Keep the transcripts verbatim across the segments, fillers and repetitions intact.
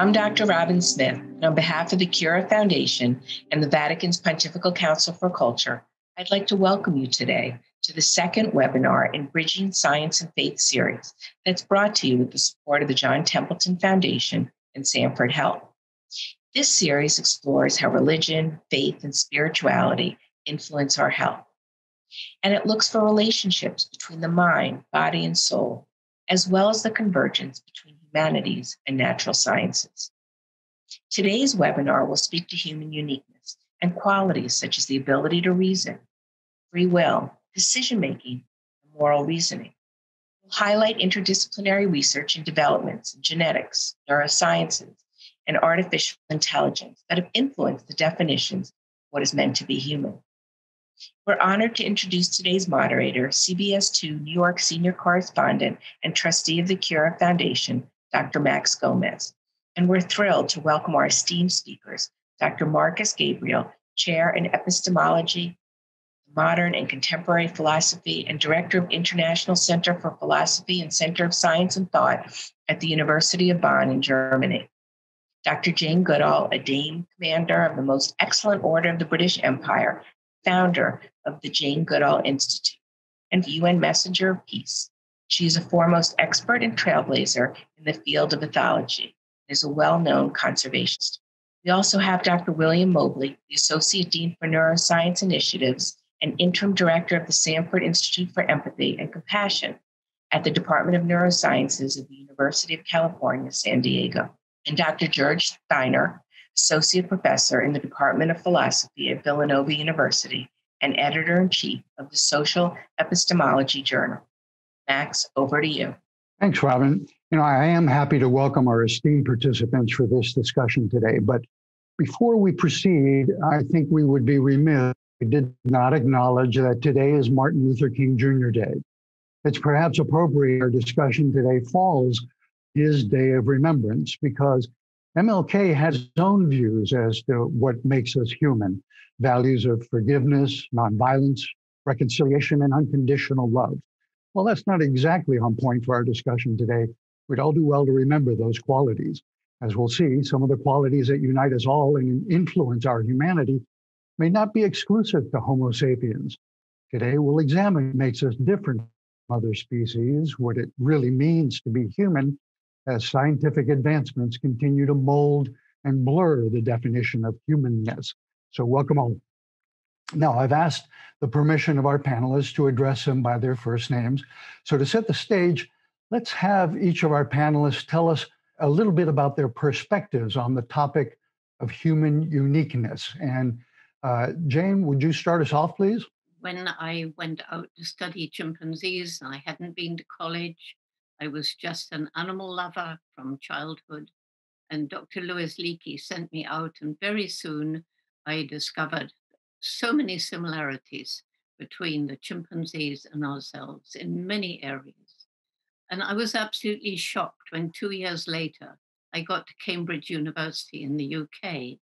I'm Doctor Robin Smith, and on behalf of the Cura Foundation and the Vatican's Pontifical Council for Culture, I'd like to welcome you today to the second webinar in Bridging Science and Faith series that's brought to you with the support of the John Templeton Foundation and Sanford Health. This series explores how religion, faith, and spirituality influence our health. And it looks for relationships between the mind, body, and soul, as well as the convergence between humanities and natural sciences. Today's webinar will speak to human uniqueness and qualities such as the ability to reason, free will, decision-making, and moral reasoning. We'll highlight interdisciplinary research and developments in genetics, neurosciences, and artificial intelligence that have influenced the definitions of what is meant to be human. We're honored to introduce today's moderator, C B S two New York senior correspondent and trustee of the Cura Foundation, Doctor Max Gomez. And we're thrilled to welcome our esteemed speakers, Doctor Markus Gabriel, Chair in Epistemology, Modern and Contemporary Philosophy, and Director of International Center for Philosophy and Center of Science and Thought at the University of Bonn in Germany. Doctor Jane Goodall, a Dame Commander of the Most Excellent Order of the British Empire, founder of the Jane Goodall Institute, and U N Messenger of Peace. She is a foremost expert and trailblazer in the field of ethology and is a well-known conservationist. We also have Doctor William Mobley, the Associate Dean for Neuroscience Initiatives and Interim Director of the Sanford Institute for Empathy and Compassion at the Department of Neurosciences of the University of California, San Diego. And Doctor George Theiner, Associate Professor in the Department of Philosophy at Villanova University and Editor-in-Chief of the Social Epistemology Journal. Max, over to you. Thanks, Robin. You know, I am happy to welcome our esteemed participants for this discussion today, but before we proceed, I think we would be remiss if we did not acknowledge that today is Martin Luther King Junior Day. It's perhaps appropriate our discussion today falls his day of remembrance because M L K had his own views as to what makes us human, values of forgiveness, nonviolence, reconciliation, and unconditional love. Well, that's not exactly on point for our discussion today. We'd all do well to remember those qualities. As we'll see, some of the qualities that unite us all and influence our humanity may not be exclusive to Homo sapiens. Today, we'll examine what makes us different from other species, what it really means to be human, as scientific advancements continue to mold and blur the definition of humanness. So welcome all. Now, I've asked the permission of our panelists to address them by their first names. So to set the stage, let's have each of our panelists tell us a little bit about their perspectives on the topic of human uniqueness. And uh, Jane, would you start us off, please? When I went out to study chimpanzees, I hadn't been to college. I was just an animal lover from childhood, and Doctor Louis Leakey sent me out, and very soon I discovered so many similarities between the chimpanzees and ourselves in many areas. And I was absolutely shocked when two years later, I got to Cambridge University in the U K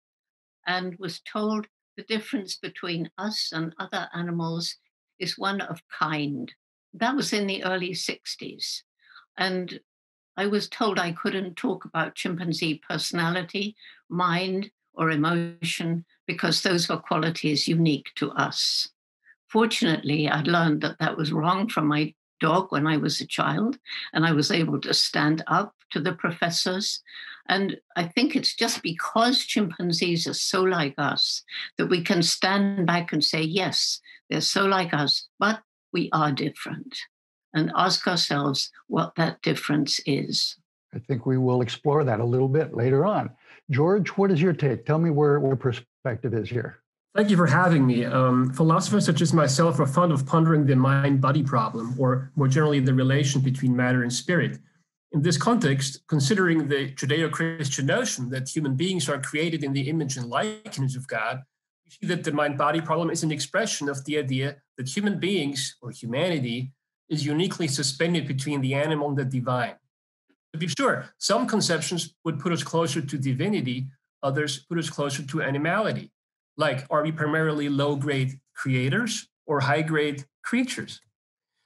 and was told the difference between us and other animals is one of kind. That was in the early sixties. And I was told I couldn't talk about chimpanzee personality, mind, or emotion, because those were qualities unique to us. Fortunately, I'd learned that that was wrong from my dog when I was a child, and I was able to stand up to the professors. And I think it's just because chimpanzees are so like us that we can stand back and say, yes, they're so like us, but we are different, and ask ourselves what that difference is. I think we will explore that a little bit later on. George, what is your take? Tell me where your perspective is here. Thank you for having me. Um, philosophers such as myself are fond of pondering the mind-body problem, or more generally, the relation between matter and spirit. In this context, considering the Judeo-Christian notion that human beings are created in the image and likeness of God, we see that the mind-body problem is an expression of the idea that human beings, or humanity, is uniquely suspended between the animal and the divine. To be sure, some conceptions would put us closer to divinity, others put us closer to animality. Like, are we primarily low-grade creators or high-grade creatures?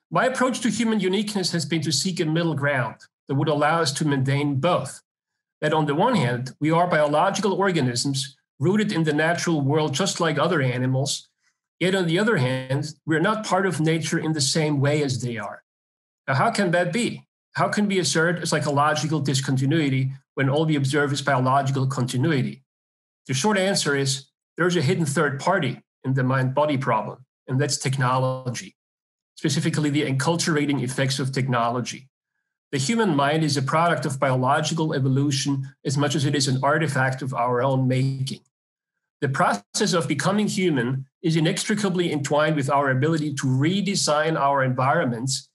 My approach to human uniqueness has been to seek a middle ground that would allow us to maintain both. that on the one hand, we are biological organisms rooted in the natural world, just like other animals. Yet on the other hand, we're not part of nature in the same way as they are. Now, how can that be? How can we assert a psychological discontinuity when all we observe is biological continuity? The short answer is there's a hidden third party in the mind-body problem, and that's technology, specifically the enculturating effects of technology. The human mind is a product of biological evolution as much as it is an artifact of our own making. The process of becoming human is inextricably entwined with our ability to redesign our environments,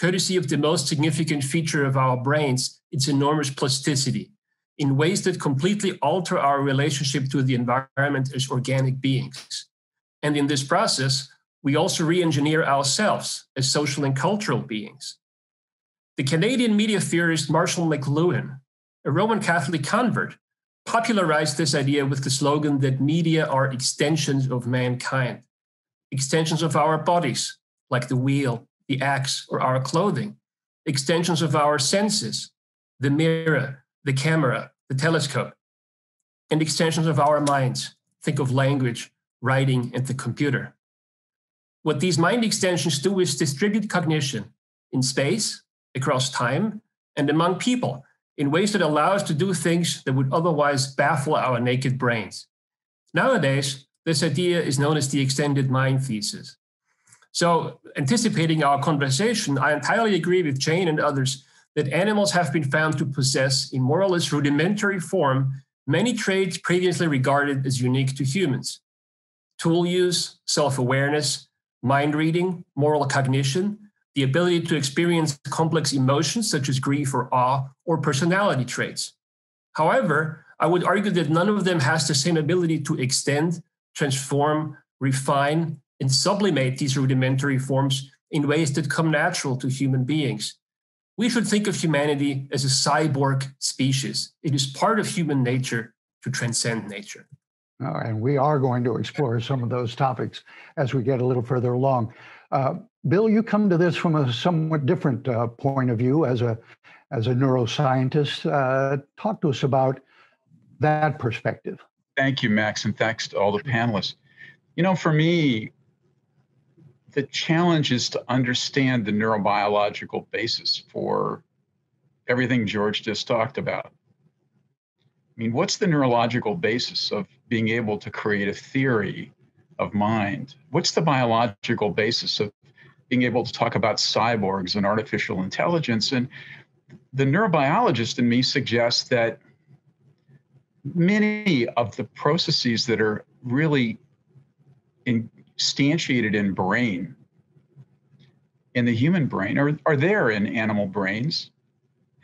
courtesy of the most significant feature of our brains, its enormous plasticity, in ways that completely alter our relationship to the environment as organic beings. And in this process, we also re-engineer ourselves as social and cultural beings. The Canadian media theorist Marshall McLuhan, a Roman Catholic convert, popularized this idea with the slogan that media are extensions of mankind, extensions of our bodies, like the wheel, the axe, or our clothing, extensions of our senses, the mirror, the camera, the telescope, and extensions of our minds. Think of language, writing, and the computer. What these mind extensions do is distribute cognition in space, across time, and among people in ways that allow us to do things that would otherwise baffle our naked brains. Nowadays, this idea is known as the extended mind thesis. So, anticipating our conversation, I entirely agree with Jane and others that animals have been found to possess, in more or less rudimentary form, many traits previously regarded as unique to humans. Tool use, self-awareness, mind reading, moral cognition, the ability to experience complex emotions such as grief or awe, or personality traits. However, I would argue that none of them has the same ability to extend, transform, refine, and sublimate these rudimentary forms in ways that come natural to human beings. We should think of humanity as a cyborg species. It is part of human nature to transcend nature. Oh, and we are going to explore some of those topics as we get a little further along. Uh, Bill, you come to this from a somewhat different uh, point of view as a as a neuroscientist. Uh, talk to us about that perspective. Thank you, Max, and thanks to all the panelists. You know, for me, the challenge is to understand the neurobiological basis for everything George just talked about. I mean, what's the neurological basis of being able to create a theory of mind? What's the biological basis of being able to talk about cyborgs and artificial intelligence? And the neurobiologist in me suggests that many of the processes that are really instantiated in brain, in the human brain, are, are there in animal brains.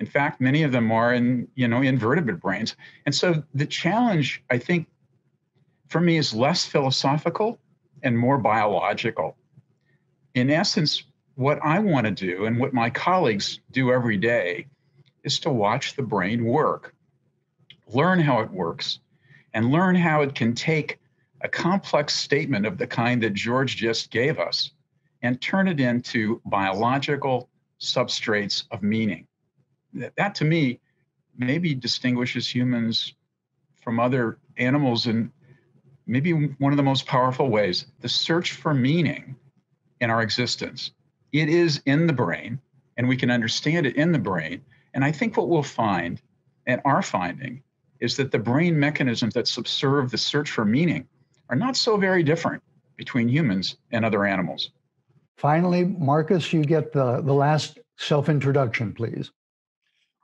In fact, many of them are in, you know, invertebrate brains. And so the challenge, I think, for me is less philosophical and more biological. In essence, what I want to do and what my colleagues do every day is to watch the brain work, learn how it works, and learn how it can take a complex statement of the kind that George just gave us and turn it into biological substrates of meaning. That, that to me, maybe distinguishes humans from other animals in maybe one of the most powerful ways, the search for meaning in our existence. It is in the brain, and we can understand it in the brain. And I think what we'll find, and our finding, is that the brain mechanisms that subserve the search for meaning are not so very different between humans and other animals. Finally, Markus, you get the, the last self-introduction, please.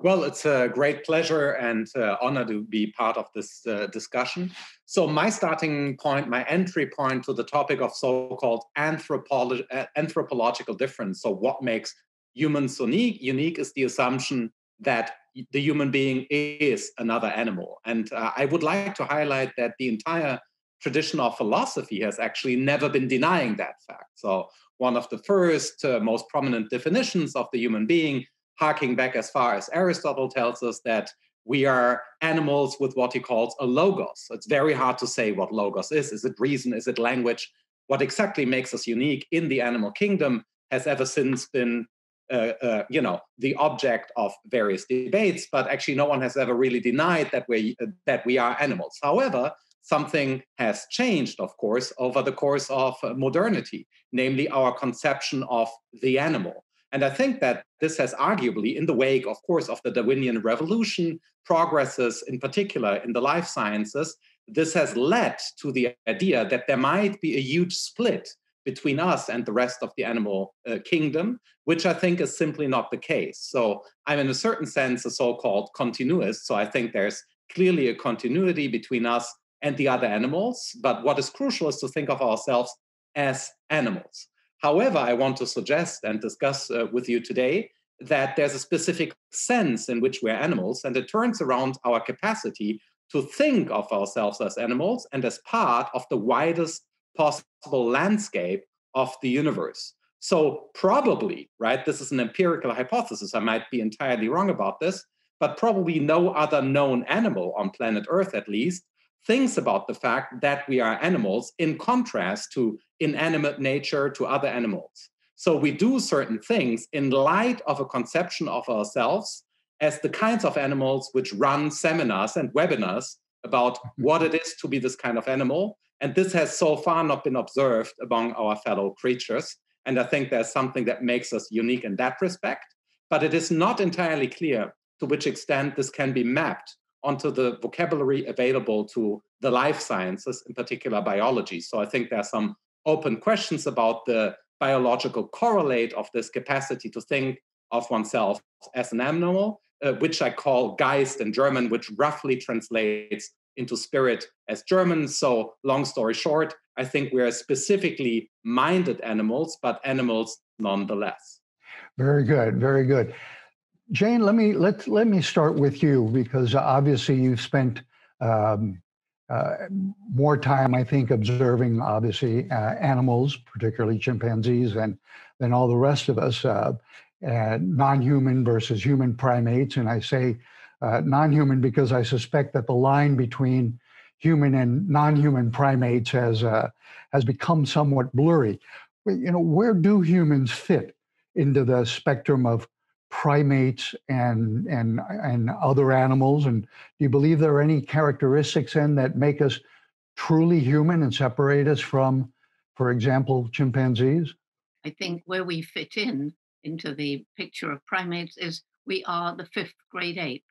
Well, it's a great pleasure and uh, honor to be part of this uh, discussion. So my starting point, my entry point to the topic of so-called anthropolo- anthropological difference, so what makes humans unique, unique is the assumption that the human being is another animal. And uh, I would like to highlight that the entire tradition of philosophy has actually never been denying that fact. So one of the first, uh, most prominent definitions of the human being, harking back as far as Aristotle, tells us that we are animals with what he calls a logos. It's very hard to say what logos is. Is it reason? Is it language? What exactly makes us unique in the animal kingdom has ever since been Uh, uh, you know, the object of various debates, but actually no one has ever really denied that we uh, that we are animals. However, something has changed, of course, over the course of uh, modernity, namely our conception of the animal. And I think that this has arguably, in the wake, of course, of the Darwinian Revolution, progresses in particular in the life sciences, this has led to the idea that there might be a huge split between us and the rest of the animal uh, kingdom, which I think is simply not the case. So I'm in a certain sense a so-called continuist. So I think there's clearly a continuity between us and the other animals. But what is crucial is to think of ourselves as animals. However, I want to suggest and discuss uh, with you today that there's a specific sense in which we're animals, and it turns around our capacity to think of ourselves as animals and as part of the widest possible landscape of the universe. So probably, right, this is an empirical hypothesis, I might be entirely wrong about this, but probably no other known animal on planet Earth, at least, thinks about the fact that we are animals in contrast to inanimate nature, to other animals. So we do certain things in light of a conception of ourselves as the kinds of animals which run seminars and webinars about what it is to be this kind of animal. And this has so far not been observed among our fellow creatures. And I think there's something that makes us unique in that respect. But it is not entirely clear to which extent this can be mapped onto the vocabulary available to the life sciences, in particular biology. So I think there are some open questions about the biological correlate of this capacity to think of oneself as an animal, uh, which I call Geist in German, which roughly translates into spirit as German. So long story short, I think we are specifically minded animals, but animals nonetheless. Very good, very good. Jane, let me let let me start with you, because obviously you've spent um, uh, more time, I think, observing obviously uh, animals, particularly chimpanzees, and than all the rest of us, uh, uh, non-human versus human primates, and I say. Uh, non-human because I suspect that the line between human and non-human primates has uh, has become somewhat blurry. You know, where do humans fit into the spectrum of primates and and and other animals? And do you believe there are any characteristics in that make us truly human and separate us from, for example, chimpanzees? I think where we fit in into the picture of primates is we are the fifth grade ape.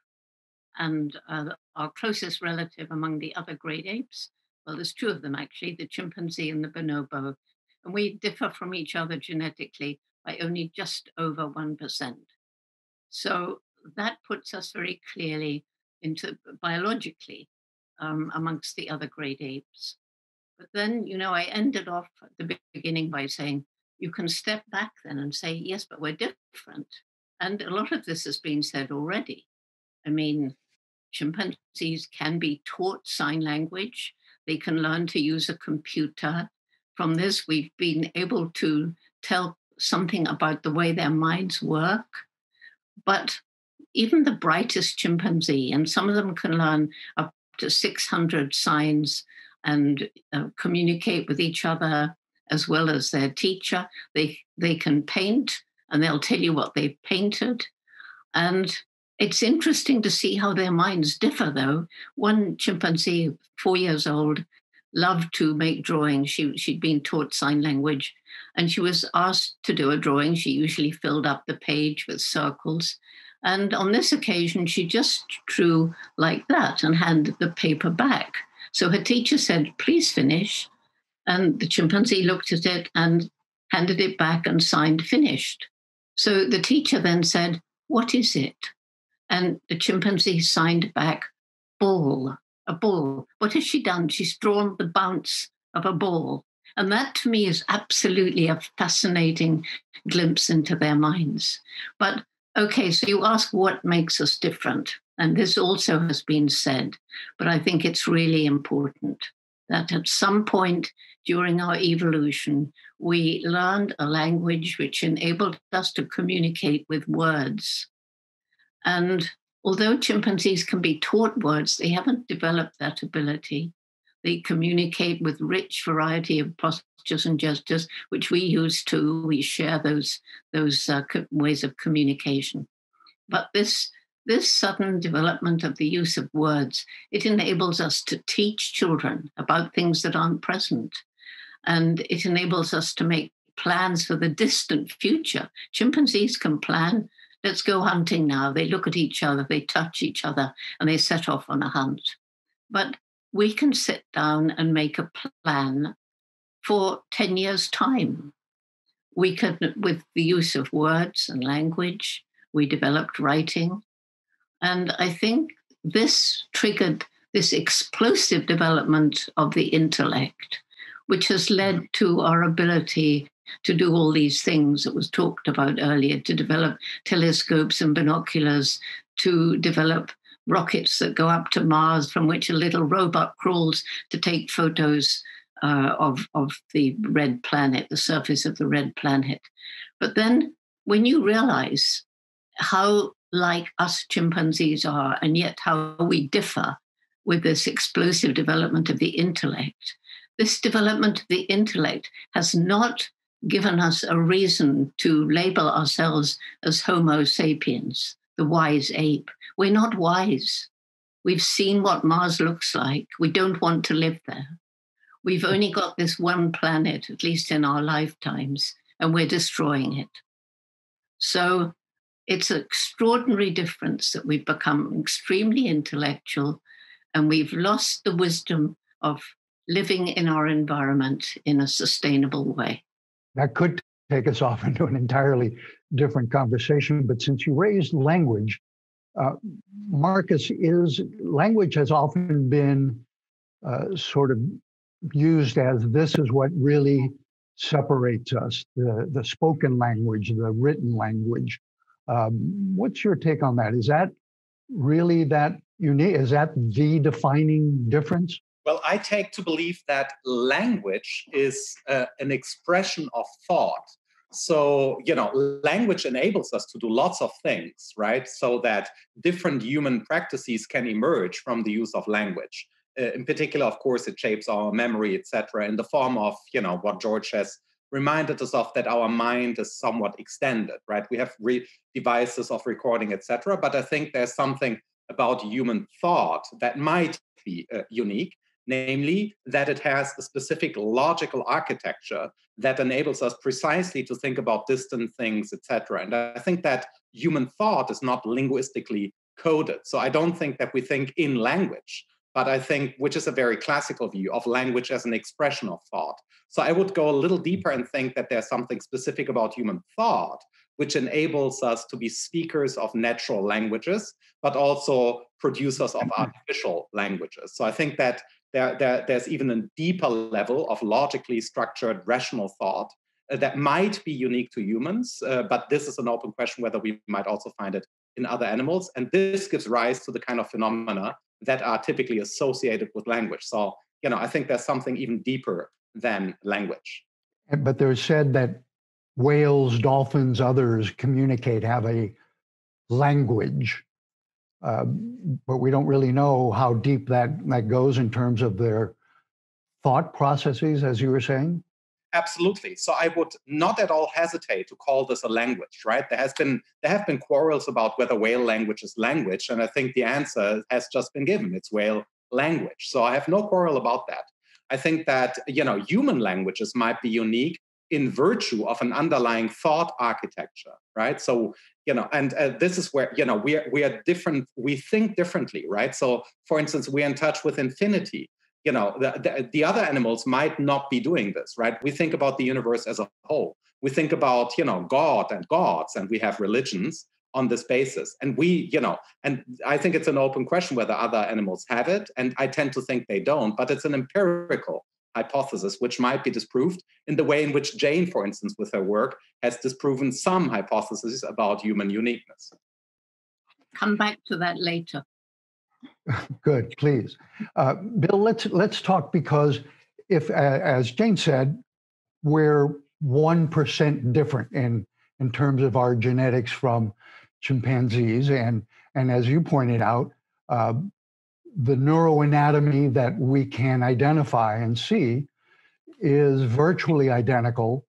And uh, our closest relative among the other great apes, well, there's two of them actually, the chimpanzee and the bonobo. And we differ from each other genetically by only just over one percent. So that puts us very clearly into biologically um, amongst the other great apes. But then, you know, I ended off at the beginning by saying, you can step back then and say, yes, but we're different. And a lot of this has been said already. I mean, chimpanzees can be taught sign language. They can learn to use a computer. From this, we've been able to tell something about the way their minds work. But even the brightest chimpanzee, and some of them can learn up to six hundred signs and uh, communicate with each other as well as their teacher. They, they can paint, and they'll tell you what they've painted. And it's interesting to see how their minds differ, though. One chimpanzee, four years old, loved to make drawings. She, she'd been taught sign language, and she was asked to do a drawing. She usually filled up the page with circles. And on this occasion, she just drew like that and handed the paper back. So her teacher said, please finish. And the chimpanzee looked at it and handed it back and signed finished. So the teacher then said, what is it? And the chimpanzee signed back, ball, a ball. What has she done? She's drawn the bounce of a ball. And that to me is absolutely a fascinating glimpse into their minds. But okay, so you ask what makes us different. And this also has been said, but I think it's really important that at some point during our evolution, we learned a language which enabled us to communicate with words. And although chimpanzees can be taught words, they haven't developed that ability. They communicate with rich variety of postures and gestures, which we use too. We share those, those uh, co- ways of communication. But this, this sudden development of the use of words, it enables us to teach children about things that aren't present. And it enables us to make plans for the distant future. Chimpanzees can plan. Let's go hunting now. They look at each other, they touch each other, and they set off on a hunt. But we can sit down and make a plan for ten years' time. We could, with the use of words and language, we developed writing. And I think this triggered this explosive development of the intellect, which has led to our ability to do all these things that was talked about earlier, to develop telescopes and binoculars, to develop rockets that go up to Mars, from which a little robot crawls to take photos uh, of, of the red planet, the surface of the red planet. But then when you realize how like us chimpanzees are, and yet how we differ with this explosive development of the intellect, this development of the intellect has not given us a reason to label ourselves as Homo sapiens, the wise ape. We're not wise. We've seen what Mars looks like. We don't want to live there. We've only got this one planet, at least in our lifetimes, and we're destroying it. So it's an extraordinary difference that we've become extremely intellectual, and we've lost the wisdom of living in our environment in a sustainable way. That could take us off into an entirely different conversation, but since you raised language, uh, Markus, is language has often been uh, sort of used as this is what really separates us, the, the spoken language, the written language. Um, what's your take on that? Is that really that unique? Is that the defining difference? Well, I take to believe that language is uh, an expression of thought. So, you know, language enables us to do lots of things, right? So that different human practices can emerge from the use of language. Uh, in particular, of course, it shapes our memory, et cetera, in the form of, you know, what George has reminded us of, that our mind is somewhat extended, right? We have re- devices of recording, et cetera. But I think there's something about human thought that might be uh, unique. Namely, that it has a specific logical architecture that enables us precisely to think about distant things, et cetera. And I think that human thought is not linguistically coded. So I don't think that we think in language, but I think, which is a very classical view of language as an expression of thought. So I would go a little deeper and think that there's something specific about human thought, which enables us to be speakers of natural languages, but also producers of artificial languages. So I think that There, there, there's even a deeper level of logically structured rational thought uh, that might be unique to humans, uh, but this is an open question whether we might also find it in other animals. And this gives rise to the kind of phenomena that are typically associated with language. So, you know, I think there's something even deeper than language. But there's said that whales, dolphins, others communicate, have a language. Uh, but we don't really know how deep that, that goes in terms of their thought processes, as you were saying? Absolutely. So I would not at all hesitate to call this a language, right? There has been there have been quarrels about whether whale language is language, and I think the answer has just been given. It's whale language. So I have no quarrel about that. I think that, you know, human languages might be unique in virtue of an underlying thought architecture, right? So, you know, and uh, this is where, you know, we are, we are different, we think differently, right? So, for instance, we're in touch with infinity. You know, the, the, the other animals might not be doing this, right? We think about the universe as a whole. We think about, you know, God and gods, and we have religions on this basis. And we, you know, and I think it's an open question whether other animals have it, and I tend to think they don't, but it's an empirical hypothesis, which might be disproved in the way in which Jane, for instance, with her work, has disproven some hypotheses about human uniqueness. Come back to that later. Good, please. Uh, Bill, let's let's talk, because if, uh, as Jane said, we're one percent different in, in terms of our genetics from chimpanzees. And, and as you pointed out, uh, the neuroanatomy that we can identify and see is virtually identical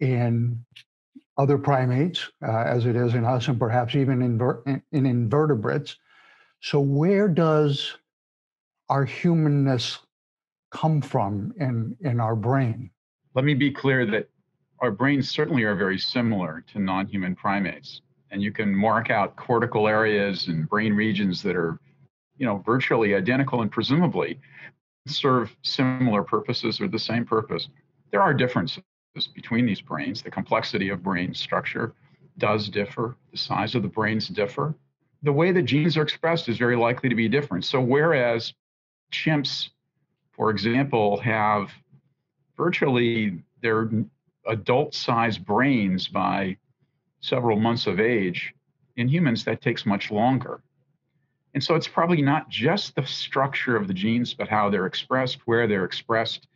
in other primates, uh, as it is in us, and perhaps even in, in invertebrates. So where does our humanness come from in, in our brain? Let me be clear that our brains certainly are very similar to non-human primates. And you can mark out cortical areas and brain regions that are, you know, virtually identical and presumably serve similar purposes or the same purpose. There are differences between these brains. The complexity of brain structure does differ. The size of the brains differ. The way that genes are expressed is very likely to be different. So whereas chimps, for example, have virtually their adult-sized brains by several months of age, in humans that takes much longer. And so it's probably not just the structure of the genes, but how they're expressed, where they're expressed,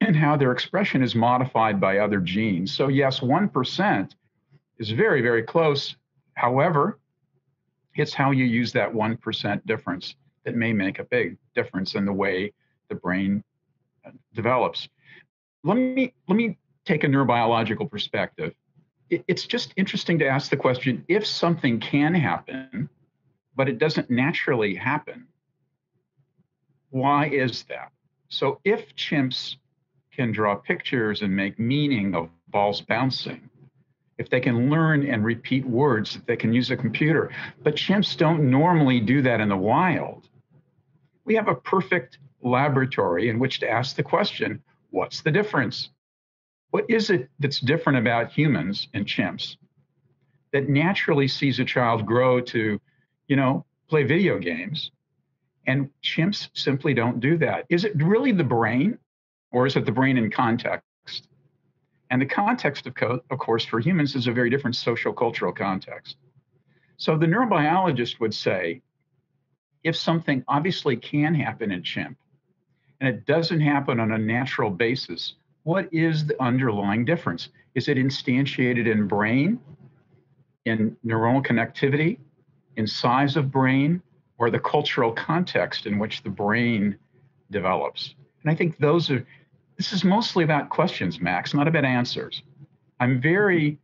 and how their expression is modified by other genes. So yes, one percent is very, very close. However, it's how you use that one percent difference that may make a big difference in the way the brain develops. Let me, let me take a neurobiological perspective. It, it's just interesting to ask the question, if something can happen, but it doesn't naturally happen, why is that? So if chimps can draw pictures and make meaning of balls bouncing, if they can learn and repeat words, if they can use a computer, but chimps don't normally do that in the wild, we have a perfect laboratory in which to ask the question, what's the difference? What is it that's different about humans and chimps that naturally sees a child grow to, you know, play video games? And chimps simply don't do that. Is it really the brain, or is it the brain in context? And the context, of, co of course, for humans is a very different social cultural context. So the neurobiologist would say, if something obviously can happen in chimp, and it doesn't happen on a natural basis, what is the underlying difference? Is it instantiated in brain, in neuronal connectivity, in size of brain, or the cultural context in which the brain develops? And I think those are, this is mostly about questions, Max, not about answers. I'm very,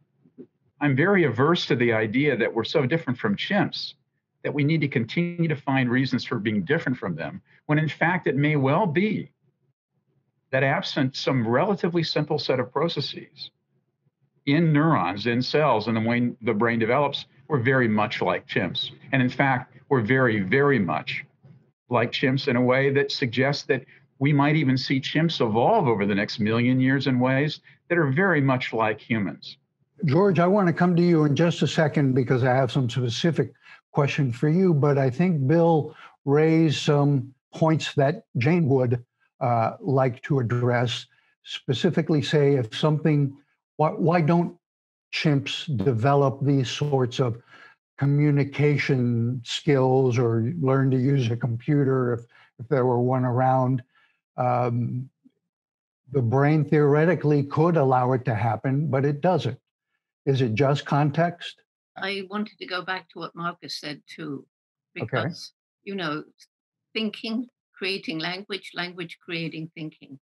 I'm very averse to the idea that we're so different from chimps that we need to continue to find reasons for being different from them, when in fact it may well be that absent some relatively simple set of processes in neurons, in cells, and the way the brain develops, we're very much like chimps. And in fact, we're very, very much like chimps in a way that suggests that we might even see chimps evolve over the next million years in ways that are very much like humans. George, I want to come to you in just a second because I have some specific question for you, but I think Bill raised some points that Jane would uh, like to address, specifically say if something, why, why don't chimps develop these sorts of communication skills or learn to use a computer if, if there were one around? Um, the brain theoretically could allow it to happen, but it doesn't. Is it just context? I wanted to go back to what Markus said too, because, okay. you know, thinking, creating language, language creating thinking.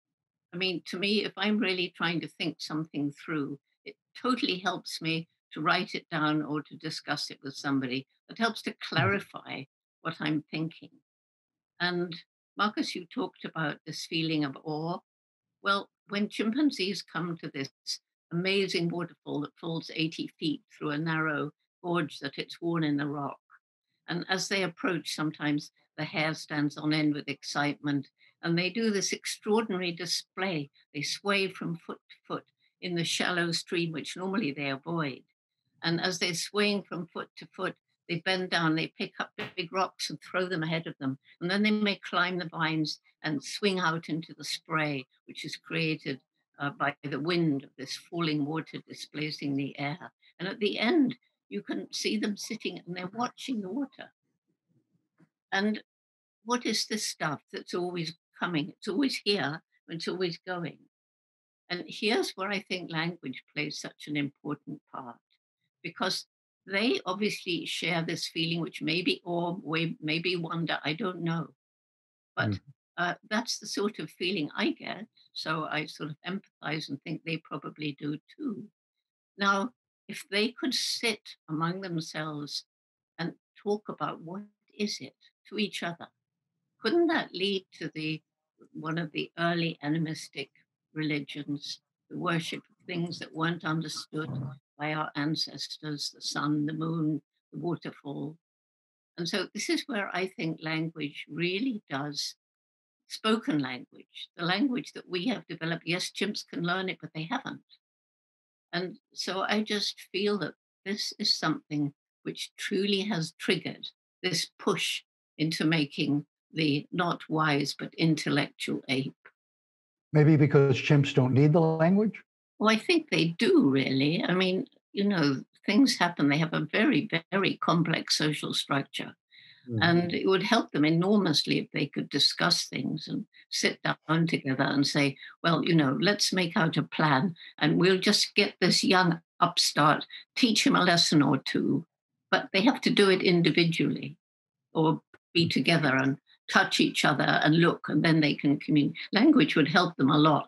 I mean, to me, if I'm really trying to think something through, it totally helps me to write it down or to discuss it with somebody. It helps to clarify what I'm thinking. And Markus, you talked about this feeling of awe. Well, when chimpanzees come to this amazing waterfall that falls eighty feet through a narrow gorge that it's worn in the rock, and as they approach, sometimes the hair stands on end with excitement, and they do this extraordinary display. They sway from foot to foot in the shallow stream, which normally they avoid. And as they're swaying from foot to foot, they bend down, they pick up big rocks and throw them ahead of them. And then they may climb the vines and swing out into the spray, which is created uh, by the wind of this falling water displacing the air. And at the end, you can see them sitting and they're watching the water. And what is this stuff that's always coming? It's always here, and it's always going. And here's where I think language plays such an important part, because they obviously share this feeling, which may be awe, maybe wonder, I don't know. But mm. uh, that's the sort of feeling I get. So I sort of empathize and think they probably do too. Now, if they could sit among themselves and talk about what is it to each other, couldn't that lead to the one of the early animistic religions, the worship of things that weren't understood by our ancestors, the sun, the moon, the waterfall? And so this is where I think language really does, spoken language, the language that we have developed. Yes, chimps can learn it, but they haven't. And so I just feel that this is something which truly has triggered this push into making the not wise, but intellectual ape. Maybe because chimps don't need the language? Well, I think they do, really. I mean, you know, things happen. They have a very, very complex social structure. Mm-hmm. And it would help them enormously if they could discuss things and sit down together and say, well, you know, let's make out a plan and we'll just get this young upstart, teach him a lesson or two. But they have to do it individually or be together and touch each other and look, and then they can communicate. Language would help them a lot.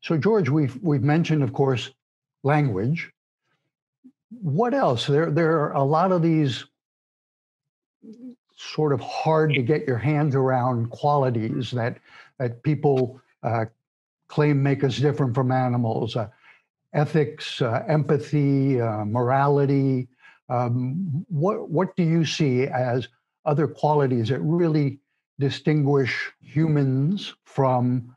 So, George, we've, we've mentioned, of course, language. What else? There, there are a lot of these sort of hard to get your hands around qualities that that people uh, claim make us different from animals. Uh, ethics, uh, empathy, uh, morality. Um, what what do you see as other qualities that really distinguish humans from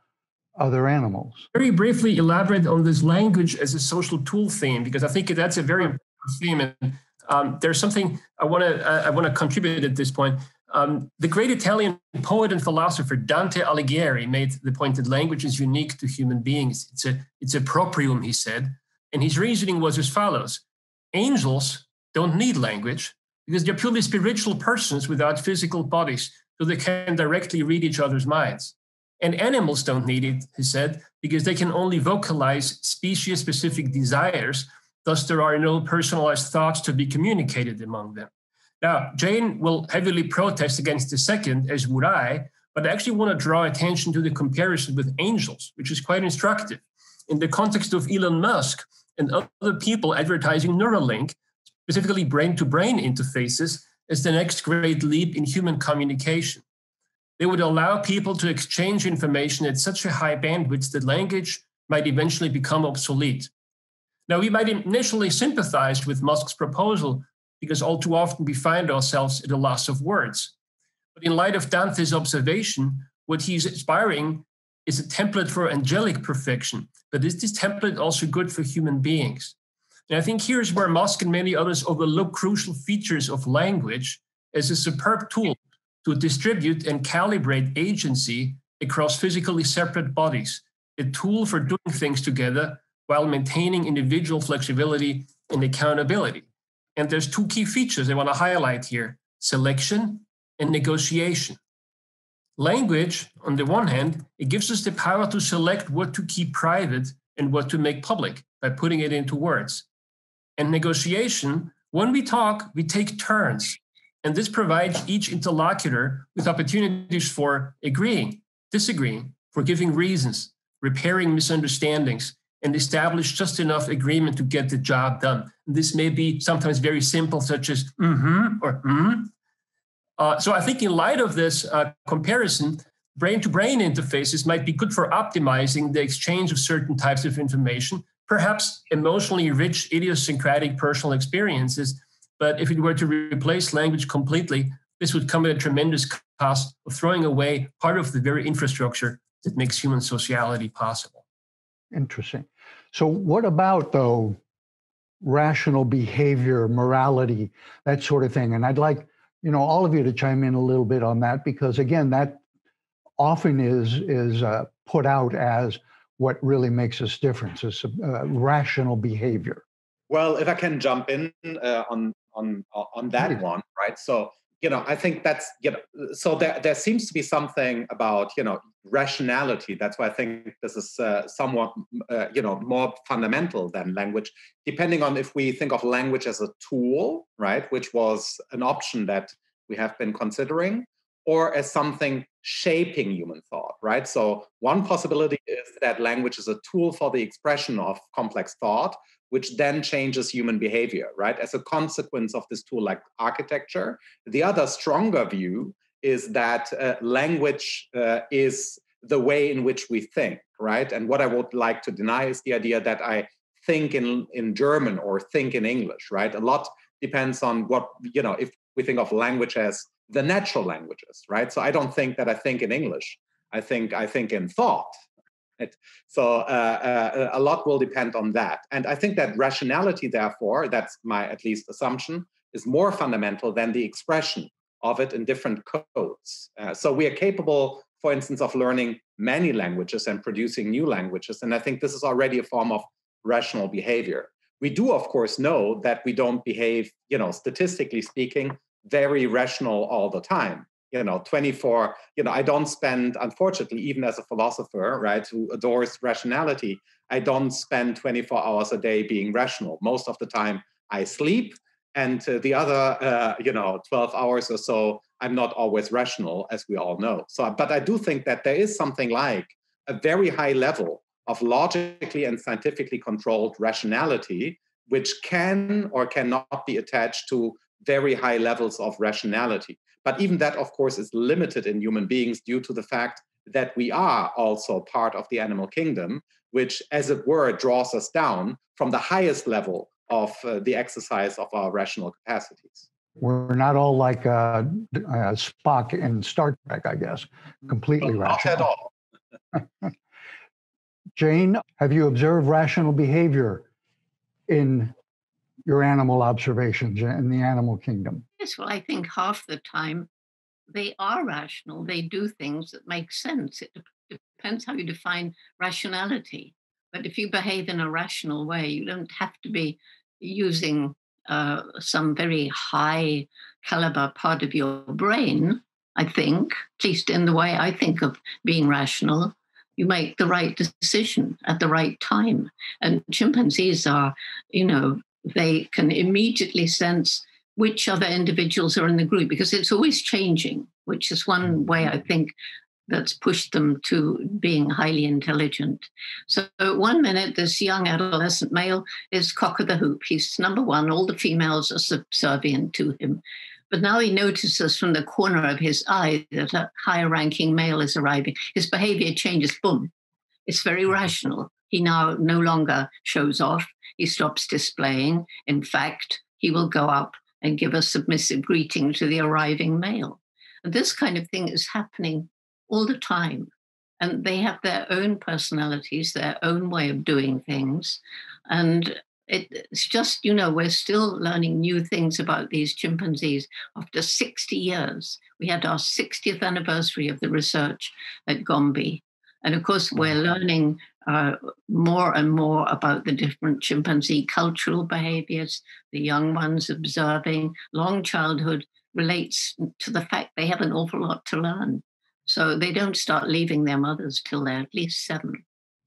other animals? Very briefly elaborate on this language as a social tool theme, because I think that's a very important theme. And um, there's something I want to I want to contribute at this point. Um, the great Italian poet and philosopher Dante Alighieri made the point that language is unique to human beings. It's a it's a proprium, he said, and his reasoning was as follows: angels don't need language because they're purely spiritual persons without physical bodies, so they can directly read each other's minds. And animals don't need it, he said, because they can only vocalize species-specific desires, thus there are no personalized thoughts to be communicated among them. Now, Jane will heavily protest against the second, as would I, but I actually want to draw attention to the comparison with angels, which is quite instructive. In the context of Elon Musk and other people advertising Neuralink, specifically brain-to-brain interfaces, as the next great leap in human communication. They would allow people to exchange information at such a high bandwidth that language might eventually become obsolete. Now, we might initially sympathize with Musk's proposal because all too often we find ourselves at a loss of words. But in light of Dante's observation, what he's inspiring is a template for angelic perfection. But is this template also good for human beings? And I think here's where Musk and many others overlook crucial features of language as a superb tool to distribute and calibrate agency across physically separate bodies, a tool for doing things together while maintaining individual flexibility and accountability. And there's two key features I want to highlight here: selection and negotiation. Language, on the one hand, it gives us the power to select what to keep private and what to make public by putting it into words. And negotiation, when we talk, we take turns. And this provides each interlocutor with opportunities for agreeing, disagreeing, for giving reasons, repairing misunderstandings, and establish just enough agreement to get the job done. And this may be sometimes very simple, such as mm-hmm or mm-hmm. Uh, so I think in light of this uh, comparison, brain-to-brain interfaces might be good for optimizing the exchange of certain types of information, perhaps emotionally rich, idiosyncratic personal experiences. But if it were to replace language completely, this would come at a tremendous cost of throwing away part of the very infrastructure that makes human sociality possible. Interesting. So what about, though, rational behavior, morality, that sort of thing? And I'd like, you know, all of you to chime in a little bit on that, because, again, that often is, is uh, put out as what really makes us different is uh, rational behavior. Well, if I can jump in uh, on on on that mm-hmm. one, right? So, you know, I think that's, you know, so there there seems to be something about, you know, rationality. That's why I think this is uh, somewhat, uh, you know, more fundamental than language, depending on if we think of language as a tool, right, which was an option that we have been considering, or as something shaping human thought, right? So one possibility is that language is a tool for the expression of complex thought, which then changes human behavior, right? As a consequence of this tool-like architecture. The other stronger view is that uh, language uh, is the way in which we think, right? And what I would like to deny is the idea that I think in, in German or think in English, right? A lot depends on what, you know, if we think of language as the natural languages, right? So I don't think that I think in English. I think I think in thought. Right? So uh, uh, a lot will depend on that. And I think that rationality, therefore, that's my at least assumption, is more fundamental than the expression of it in different codes. Uh, so we are capable, for instance, of learning many languages and producing new languages. And I think this is already a form of rational behavior. We do, of course, know that we don't behave, you know, statistically speaking, very rational all the time. You know, twenty-four, you know, I don't spend, unfortunately, even as a philosopher, right, who adores rationality, I don't spend twenty-four hours a day being rational. Most of the time I sleep, and uh, the other, uh, you know, twelve hours or so, I'm not always rational, as we all know. So, but I do think that there is something like a very high level of logically and scientifically controlled rationality, which can or cannot be attached to very high levels of rationality. But even that, of course, is limited in human beings due to the fact that we are also part of the animal kingdom, which, as it were, draws us down from the highest level of uh, the exercise of our rational capacities. We're not all like uh, uh, Spock in Star Trek, I guess, completely no, rational. Not at all. Jane, have you observed rational behavior in your animal observations in the animal kingdom? Yes, well, I think half the time they are rational. They do things that make sense. It de- depends how you define rationality. But if you behave in a rational way, you don't have to be using uh, some very high caliber part of your brain, I think, at least in the way I think of being rational. You make the right decision at the right time. And chimpanzees are, you know, they can immediately sense which other individuals are in the group because it's always changing, which is one way I think that's pushed them to being highly intelligent. So one minute, this young adolescent male is cock of the hoop. He's number one. All the females are subservient to him. But now he notices from the corner of his eye that a higher ranking male is arriving. His behavior changes, boom. It's very rational. He now no longer shows off. He stops displaying. In fact, he will go up and give a submissive greeting to the arriving male. And this kind of thing is happening all the time. And they have their own personalities, their own way of doing things. And it, it's just, you know, we're still learning new things about these chimpanzees after sixty years. We had our sixtieth anniversary of the research at Gombe. And of course, we're learning Uh, more and more about the different chimpanzee cultural behaviors, the young ones observing. Long childhood relates to the fact they have an awful lot to learn. So they don't start leaving their mothers till they're at least seven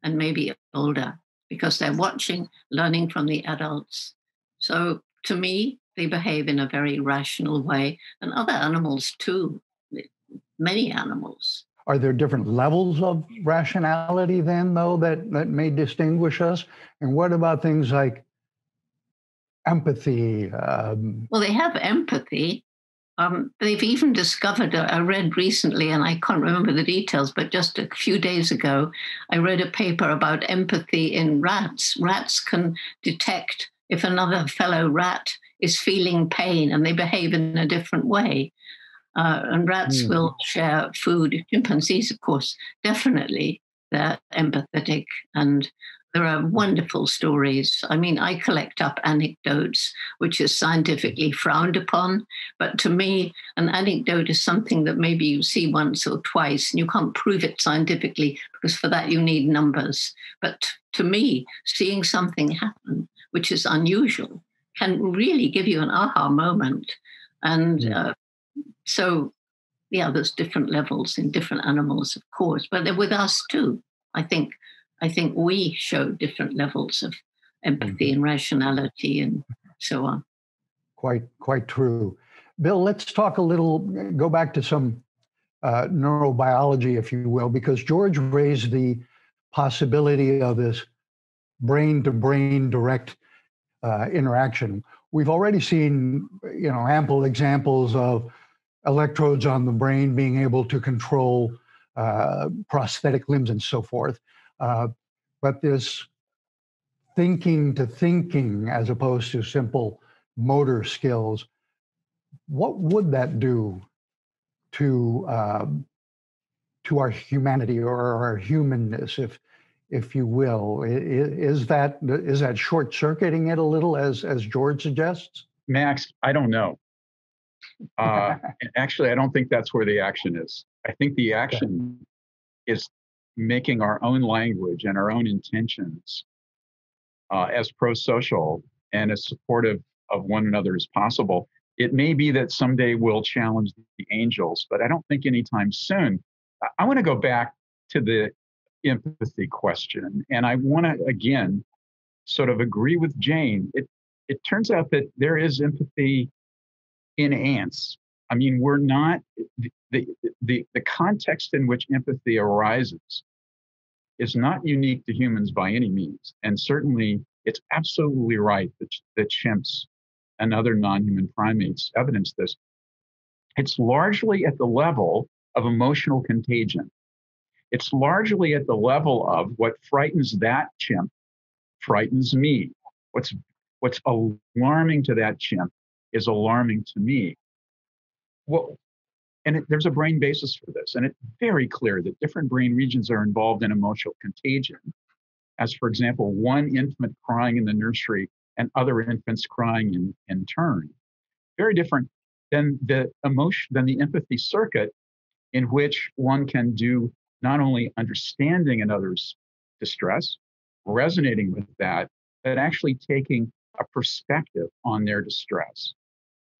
and maybe older because they're watching, learning from the adults. So to me, they behave in a very rational way, and other animals too, many animals. Are there different levels of rationality then, though, that, that may distinguish us? And what about things like empathy? Um... Well, they have empathy. Um, they've even discovered, I read recently, and I can't remember the details, but just a few days ago, I read a paper about empathy in rats. Rats can detect if another fellow rat is feeling pain, and they behave in a different way. Uh, and rats mm. will share food. Chimpanzees, of course, definitely they're empathetic. And there are wonderful stories. I mean, I collect up anecdotes, which is scientifically frowned upon. But to me, an anecdote is something that maybe you see once or twice, and you can't prove it scientifically, because for that you need numbers. But to me, seeing something happen, which is unusual, can really give you an aha moment. And yeah. uh, So, yeah, there's different levels in different animals, of course, but with us too. I think, I think we show different levels of empathy and rationality and so on. Quite, quite true. Bill, let's talk a little, go back to some uh, neurobiology, if you will, because George raised the possibility of this brain-to-brain direct uh, interaction. We've already seen, you know, ample examples of electrodes on the brain being able to control uh, prosthetic limbs and so forth. Uh, but this thinking to thinking, as opposed to simple motor skills, what would that do to uh, to our humanity or our humanness, if if you will? Is that is that short circuiting it a little, as as George suggests? Max, I don't know. Uh, actually, I don't think that's where the action is. I think the action okay. is making our own language and our own intentions uh, as pro-social and as supportive of one another as possible. It may be that someday we'll challenge the angels, but I don't think anytime soon. I want to go back to the empathy question. And I want to, again, sort of agree with Jane. It, it turns out that there is empathy in ants. I mean, we're not, the, the, the context in which empathy arises is not unique to humans by any means. And certainly, it's absolutely right that, that chimps and other non-human primates evidence this. It's largely at the level of emotional contagion. It's largely at the level of what frightens that chimp frightens me. What's, what's alarming to that chimp is alarming to me. Well, and it, there's a brain basis for this. And it's very clear that different brain regions are involved in emotional contagion. As, for example, one infant crying in the nursery and other infants crying in, in turn. Very different than the emotion, than the empathy circuit, in which one can do not only understanding another's distress, resonating with that, but actually taking a perspective on their distress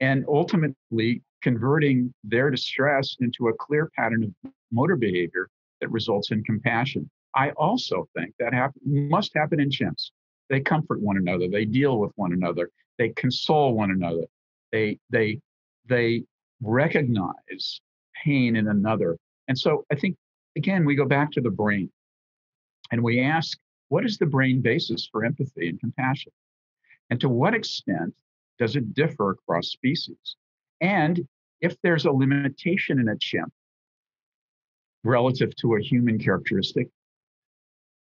and ultimately converting their distress into a clear pattern of motor behavior that results in compassion. I also think that happen, must happen in chimps. They comfort one another. They deal with one another. They console one another. They, they, they recognize pain in another. And so I think, again, we go back to the brain and we ask, what is the brain basis for empathy and compassion? And to what extent does it differ across species? And if there's a limitation in a chimp relative to a human characteristic,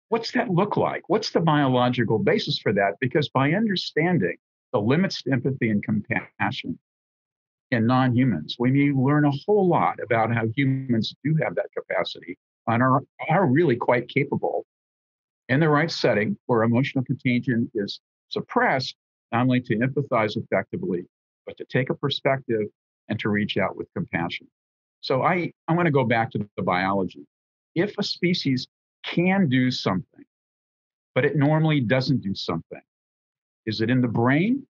what's that look like? What's the biological basis for that? Because by understanding the limits to empathy and compassion in non-humans, we may learn a whole lot about how humans do have that capacity and are, are really quite capable in the right setting where emotional contagion is suppressed, not only to empathize effectively, but to take a perspective and to reach out with compassion. So I, I want to go back to the biology. If a species can do something, but it normally doesn't do something, is it in the brain,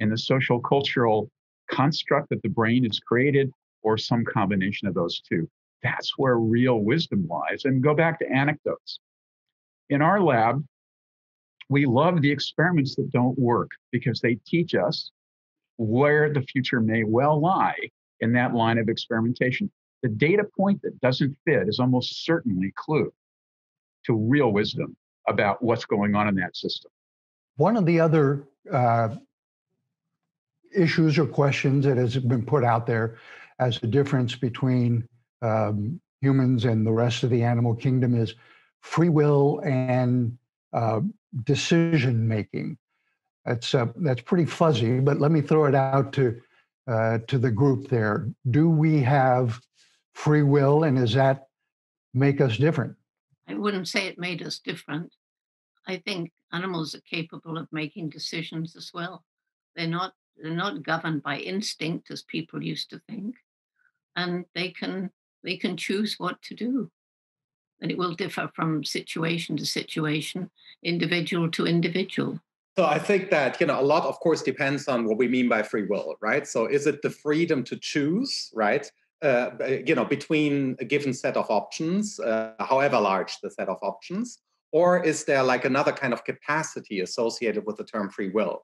in the social cultural construct that the brain is created, or some combination of those two? That's where real wisdom lies. And go back to anecdotes. In our lab, we love the experiments that don't work because they teach us where the future may well lie in that line of experimentation. The data point that doesn't fit is almost certainly clue to real wisdom about what's going on in that system. One of the other uh, issues or questions that has been put out there as the difference between um, humans and the rest of the animal kingdom is free will and uh, decision making. That's uh, that's pretty fuzzy, but let me throw it out to uh, to the group there. Do we have free will, and does that make us different? I wouldn't say it made us different. I think animals are capable of making decisions as well. They're not they're not governed by instinct as people used to think, and they can they can choose what to do, and it will differ from situation to situation, individual to individual. So I think that, you know, a lot, of course, depends on what we mean by free will, right? So is it the freedom to choose, right? Uh, you know, between a given set of options, uh, however large the set of options, or is there like another kind of capacity associated with the term free will?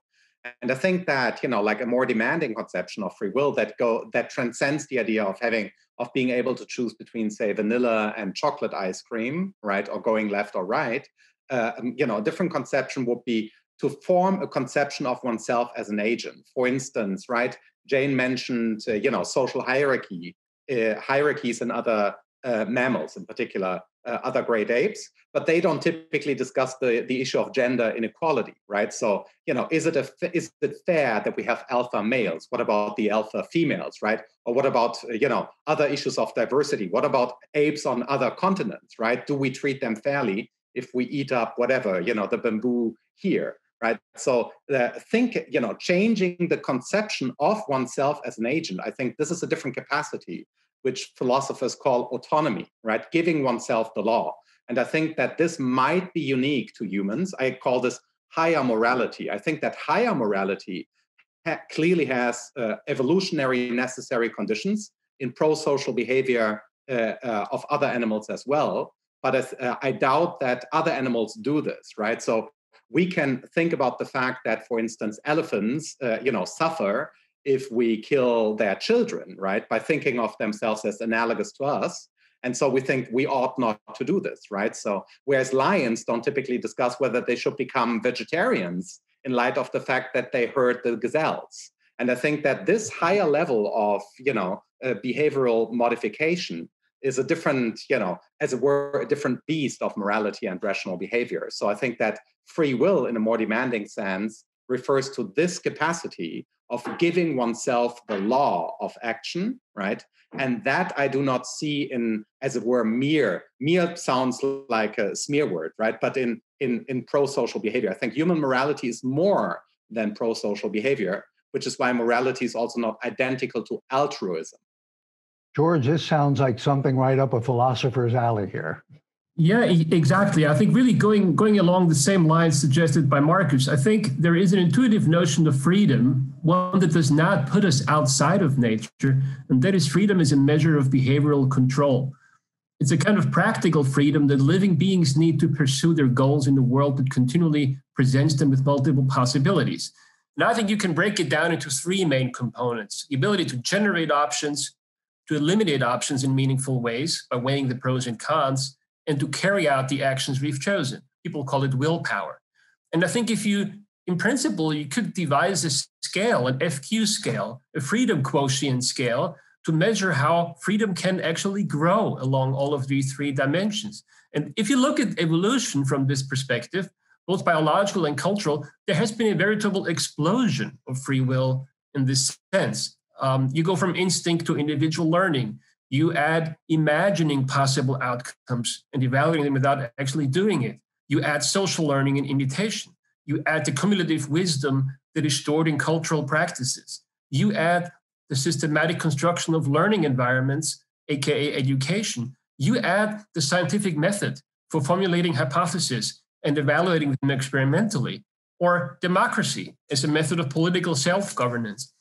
And I think that, you know, like a more demanding conception of free will that go that transcends the idea of having of being able to choose between, say, vanilla and chocolate ice cream, right, or going left or right. Uh, you know, a different conception would be to form a conception of oneself as an agent. For instance, right, Jane mentioned, uh, you know, social hierarchy, uh, hierarchies in other uh, mammals, in particular, uh, other great apes, but they don't typically discuss the, the issue of gender inequality, right? So, you know, is it a, is it fair that we have alpha males? What about the alpha females, right? Or what about, you know, other issues of diversity? What about apes on other continents, right? Do we treat them fairly if we eat up whatever, you know, the bamboo here? Right. So uh, think, you know, changing the conception of oneself as an agent. I think this is a different capacity, which philosophers call autonomy, right? Giving oneself the law. And I think that this might be unique to humans. I call this higher morality. I think that higher morality ha- clearly has uh, evolutionary necessary conditions in pro-social behavior uh, uh, of other animals as well. But as, uh, I doubt that other animals do this, right? So we can think about the fact that, for instance, elephants, uh, you know, suffer if we kill their children, right? By thinking of themselves as analogous to us. And so we think we ought not to do this, right? So whereas lions don't typically discuss whether they should become vegetarians in light of the fact that they hurt the gazelles. And I think that this higher level of, you know, uh, behavioral modification is a different, you know, as it were, a different beast of morality and rational behavior. So I think that free will, in a more demanding sense, refers to this capacity of giving oneself the law of action, right? And that I do not see in, as it were, mere. Mere sounds like a smear word, right? But in in in pro-social behavior, I think human morality is more than pro-social behavior, which is why morality is also not identical to altruism. George, this sounds like something right up a philosopher's alley here. Yeah, exactly. I think really going, going along the same lines suggested by Markus, I think there is an intuitive notion of freedom, one that does not put us outside of nature, and that is freedom is a measure of behavioral control. It's a kind of practical freedom that living beings need to pursue their goals in a world that continually presents them with multiple possibilities. And I think you can break it down into three main components: the ability to generate options, to eliminate options in meaningful ways by weighing the pros and cons, and to carry out the actions we've chosen. People call it willpower. And I think if you, in principle, you could devise a scale, an F Q scale, a freedom quotient scale, to measure how freedom can actually grow along all of these three dimensions. And if you look at evolution from this perspective, both biological and cultural, there has been a veritable explosion of free will in this sense. Um, you go from instinct to individual learning. You add imagining possible outcomes and evaluating them without actually doing it. You add social learning and imitation. You add the cumulative wisdom that is stored in cultural practices. You add the systematic construction of learning environments, aka education. You add the scientific method for formulating hypotheses and evaluating them experimentally, or democracy as a method of political self-governance.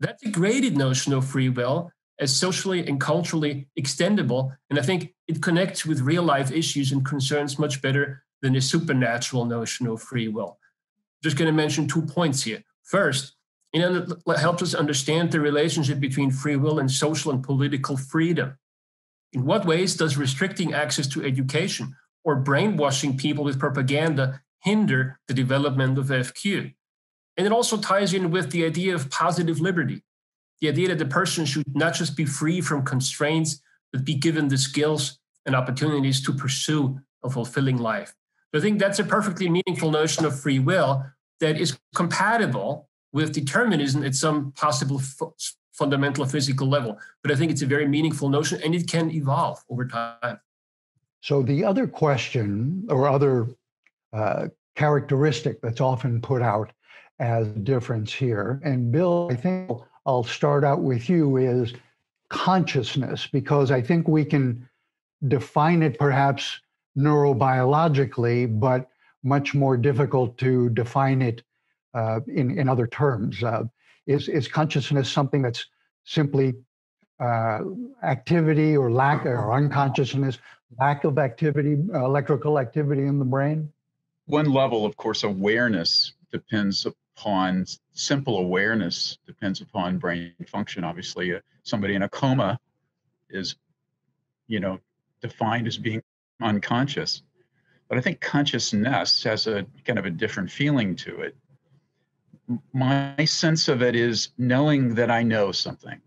That degraded notion of free will as socially and culturally extendable, and I think it connects with real-life issues and concerns much better than a supernatural notion of free will. I'm just going to mention two points here. First, it helps us understand the relationship between free will and social and political freedom. In what ways does restricting access to education or brainwashing people with propaganda hinder the development of F Q? And it also ties in with the idea of positive liberty, the idea that the person should not just be free from constraints, but be given the skills and opportunities to pursue a fulfilling life. So I think that's a perfectly meaningful notion of free will that is compatible with determinism at some possible f- fundamental physical level. But I think it's a very meaningful notion, and it can evolve over time. So the other question or other uh, characteristic that's often put out as a difference here. And Bill, I think I'll start out with you, is consciousness, because I think we can define it perhaps neurobiologically, but much more difficult to define it uh, in, in other terms. Uh, is, is consciousness something that's simply uh, activity or lack or unconsciousness, lack of activity, uh, electrical activity in the brain? One level, of course, awareness depends upon simple awareness, depends upon brain function. Obviously, uh, somebody in a coma is, you know, defined as being unconscious. But I think consciousness has a kind of a different feeling to it. My sense of it is knowing that I know something.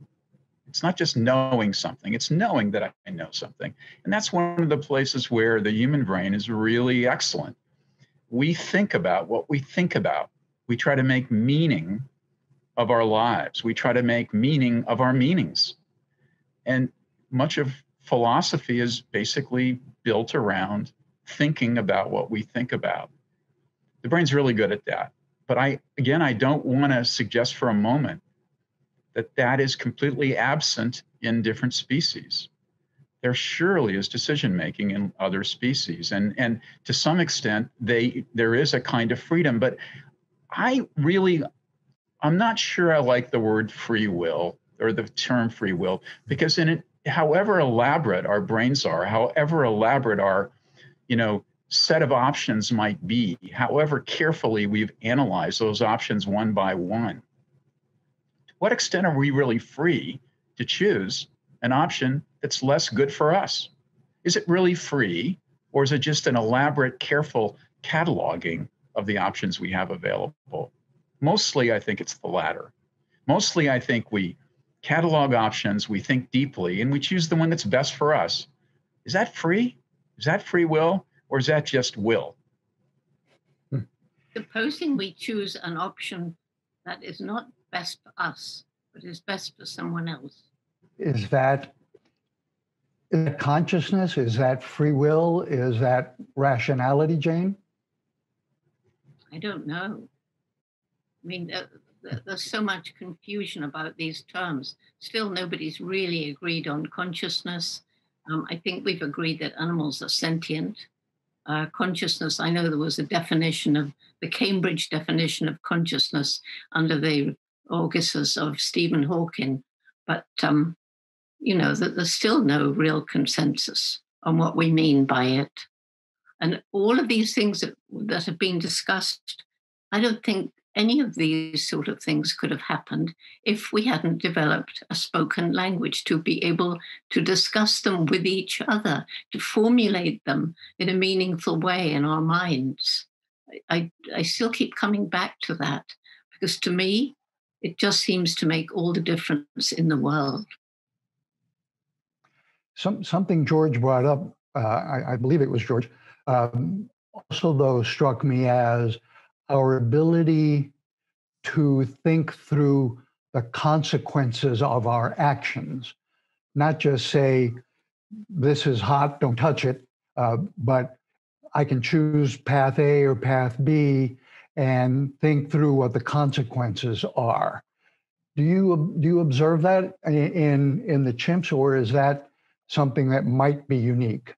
It's not just knowing something, it's knowing that I know something. And that's one of the places where the human brain is really excellent. We think about what we think about. We try to make meaning of our lives. We try to make meaning of our meanings. And much of philosophy is basically built around thinking about what we think about. The brain's really good at that. But I, again, I don't want to suggest for a moment that that is completely absent in different species. There surely is decision-making in other species. And, and to some extent, they there is a kind of freedom. But I really, I'm not sure I like the word free will or the term free will, because in it, however elaborate our brains are, however elaborate our, you know, set of options might be, however carefully we've analyzed those options one by one, what extent are we really free to choose an option that's less good for us? Is it really free, or is it just an elaborate, careful cataloging of the options we have available? Mostly, I think it's the latter. Mostly, I think we catalog options, we think deeply, and we choose the one that's best for us. Is that free? Is that free will, or is that just will? Hmm. Supposing we choose an option that is not best for us, but is best for someone else. Is that, is that consciousness? Is that free will? Is that rationality, Jane? I don't know. I mean, there, there, there's so much confusion about these terms. Still, nobody's really agreed on consciousness. Um, I think we've agreed that animals are sentient. Uh, consciousness, I know there was a definition of the Cambridge definition of consciousness under the auspices of Stephen Hawking, but um, you know, that there's still no real consensus on what we mean by it. And all of these things that, that have been discussed, I don't think any of these sort of things could have happened if we hadn't developed a spoken language to be able to discuss them with each other, to formulate them in a meaningful way in our minds. I, I still keep coming back to that, because to me, it just seems to make all the difference in the world. Some, something George brought up, uh, I, I believe it was George, um, also though struck me as our ability to think through the consequences of our actions, not just say, this is hot, don't touch it, uh, but I can choose path A or path B, and think through what the consequences are. Do you do you observe that in in the chimps, or is that something that might be unique?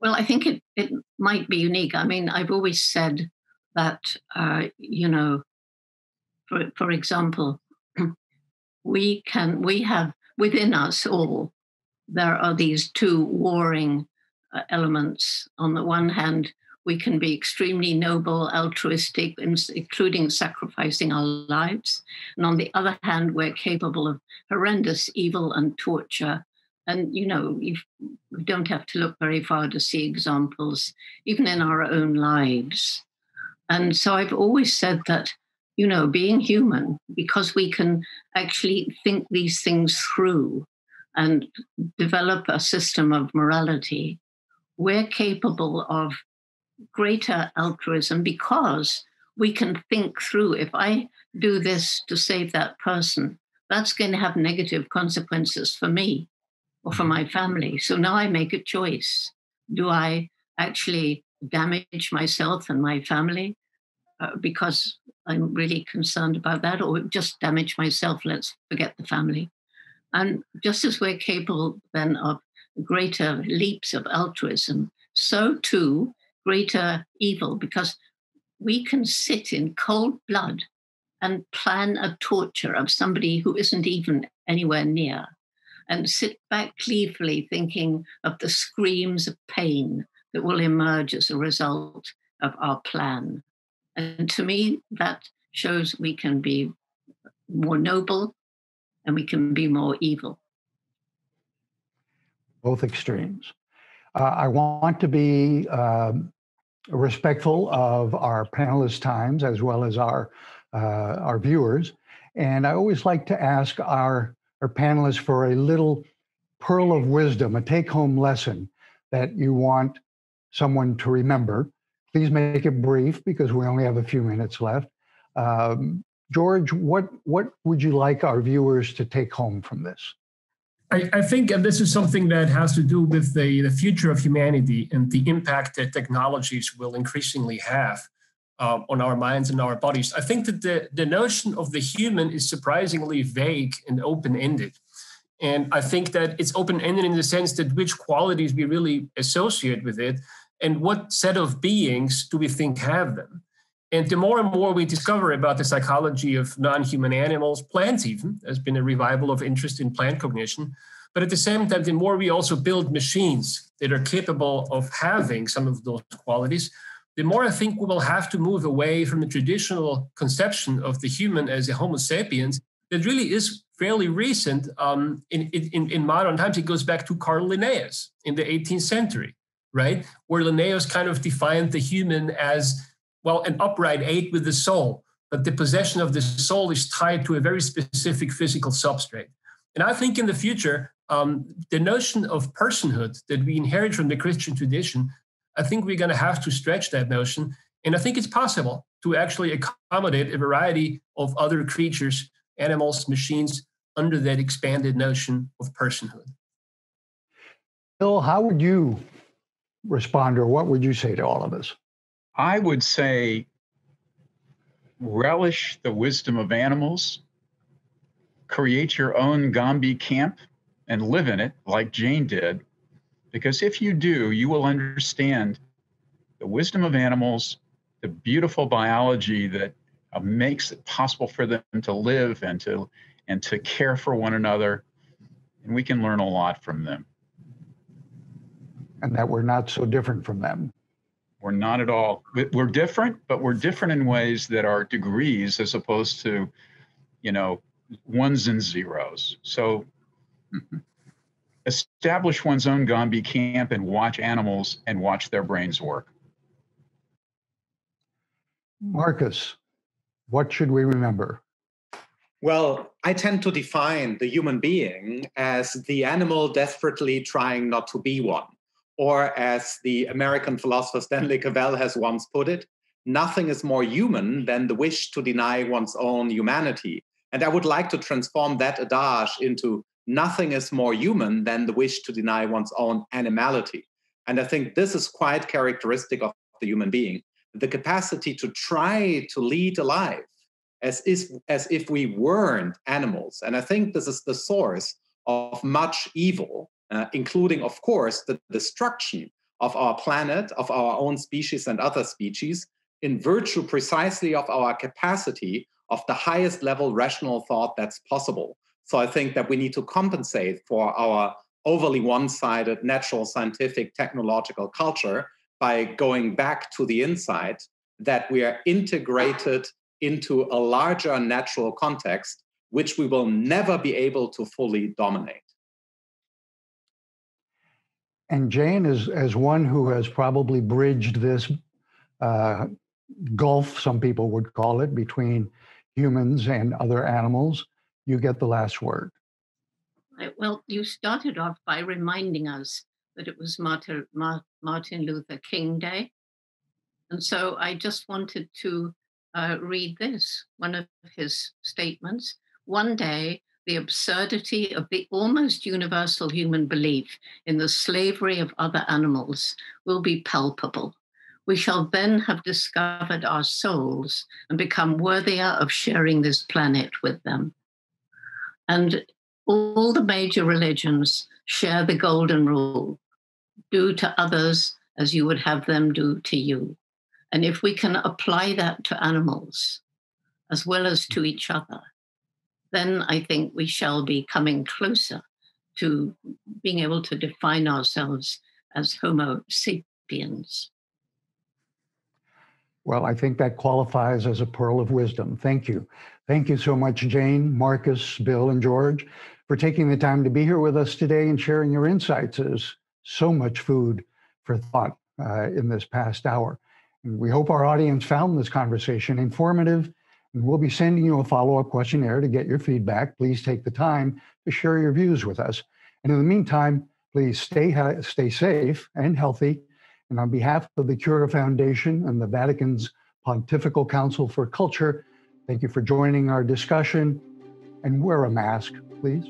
Well, I think it it might be unique. I mean, I've always said that uh, you know, for for example, we can we have within us all there are these two warring uh, elements. On the one hand, we can be extremely noble, altruistic, including sacrificing our lives. And on the other hand, we're capable of horrendous evil and torture. And, you know, we don't have to look very far to see examples, even in our own lives. And so I've always said that, you know, being human, because we can actually think these things through and develop a system of morality, we're capable of greater altruism, because we can think through, if I do this to save that person, that's going to have negative consequences for me or for my family. So now I make a choice. Do I actually damage myself and my family uh, because I'm really concerned about that, or just damage myself, let's forget the family? And just as we're capable then of greater leaps of altruism, so too greater evil, because we can sit in cold blood and plan a torture of somebody who isn't even anywhere near, and sit back gleefully thinking of the screams of pain that will emerge as a result of our plan. And to me, that shows we can be more noble and we can be more evil. Both extremes. Uh, I want to be uh, respectful of our panelists' times as well as our uh, our viewers. And I always like to ask our, our panelists for a little pearl of wisdom, a take-home lesson that you want someone to remember. Please make it brief because we only have a few minutes left. Um, George, what, what would you like our viewers to take home from this? I, I think this is something that has to do with the, the future of humanity and the impact that technologies will increasingly have um, on our minds and our bodies. I think that the, the notion of the human is surprisingly vague and open-ended. And I think that it's open-ended in the sense that which qualities we really associate with it and what set of beings do we think have them. And the more and more we discover about the psychology of non-human animals, plants even, there's been a revival of interest in plant cognition. But at the same time, the more we also build machines that are capable of having some of those qualities, the more I think we will have to move away from the traditional conception of the human as a Homo sapiens that really is fairly recent um, in, in, in modern times. It goes back to Carl Linnaeus in the eighteenth century, right? Where Linnaeus kind of defined the human as, well, an upright ape with the soul, but the possession of the soul is tied to a very specific physical substrate. And I think in the future, um, the notion of personhood that we inherit from the Christian tradition, I think we're going to have to stretch that notion. And I think it's possible to actually accommodate a variety of other creatures, animals, machines, under that expanded notion of personhood. Bill, how would you respond, or what would you say to all of us? I would say relish the wisdom of animals, create your own Gombe camp and live in it like Jane did, because if you do, you will understand the wisdom of animals, the beautiful biology that makes it possible for them to live and to, and to care for one another, and we can learn a lot from them. And that we're not so different from them. We're not at all. We're different, but we're different in ways that are degrees as opposed to, you know, ones and zeros. So establish one's own Gombe camp and watch animals and watch their brains work. Markus, what should we remember? Well, I tend to define the human being as the animal desperately trying not to be one. Or as the American philosopher Stanley Cavell has once put it, nothing is more human than the wish to deny one's own humanity. And I would like to transform that adage into nothing is more human than the wish to deny one's own animality. And I think this is quite characteristic of the human being, the capacity to try to lead a life as if, as if we weren't animals. And I think this is the source of much evil. Uh, including, of course, the destruction of our planet, of our own species and other species, in virtue precisely of our capacity of the highest level rational thought that's possible. So I think that we need to compensate for our overly one-sided natural, scientific, technological culture by going back to the insight that we are integrated into a larger natural context, which we will never be able to fully dominate. And Jane, is, as one who has probably bridged this uh, gulf, some people would call it, between humans and other animals, you get the last word. Well, you started off by reminding us that it was Martin, Martin Luther King Day. And so I just wanted to uh, read this, one of his statements. One day, the absurdity of the almost universal human belief in the slavery of other animals will be palpable. We shall then have discovered our souls and become worthier of sharing this planet with them. And all the major religions share the golden rule, do to others as you would have them do to you. And if we can apply that to animals as well as to each other, then I think we shall be coming closer to being able to define ourselves as Homo sapiens. Well, I think that qualifies as a pearl of wisdom. Thank you. Thank you so much, Jane, Markus, Bill, and George, for taking the time to be here with us today and sharing your insights. There's so much food for thought uh, in this past hour. And we hope our audience found this conversation informative, and we'll be sending you a follow-up questionnaire to get your feedback. Please take the time to share your views with us. And in the meantime, please stay, stay safe and healthy. And on behalf of the Cura Foundation and the Vatican's Pontifical Council for Culture, thank you for joining our discussion. And wear a mask, please.